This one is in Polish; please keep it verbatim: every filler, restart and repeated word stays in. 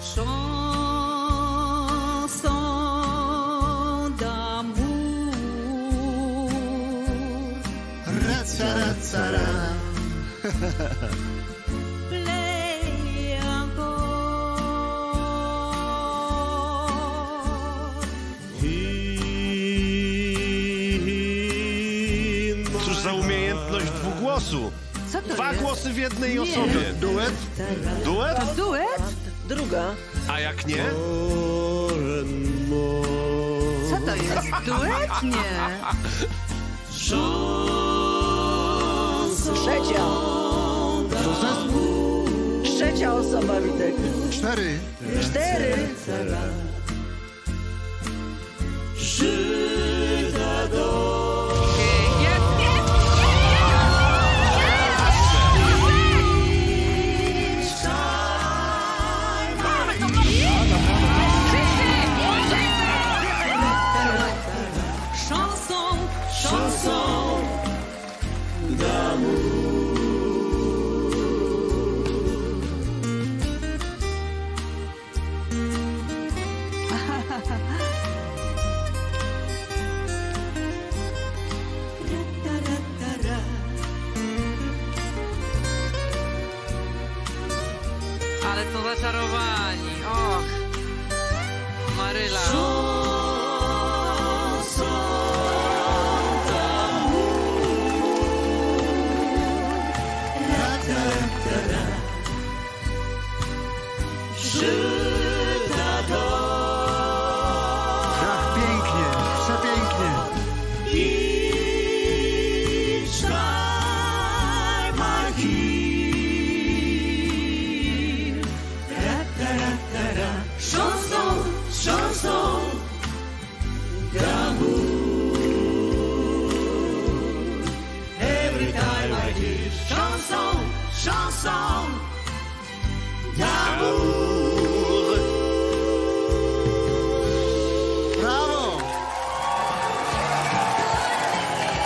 Chanson d'amour, ra-tsa-ra-tsa-ra. Play encore. Cóż za umiejętność dwugłosu? Co to Dwa jest? głosy w jednej nie. osobie. Duet? Duet? To duet? Druga. A jak nie? Co to jest? Duet? Nie. Trzecia. Trzecia osoba, Witek. Cztery. Cztery. Ale to zaczarowani, och, Maryla. Tak pięknie, przepięknie. Chanson, chanson d'amour.